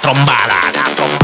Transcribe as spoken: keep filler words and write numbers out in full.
trombada, la trombada.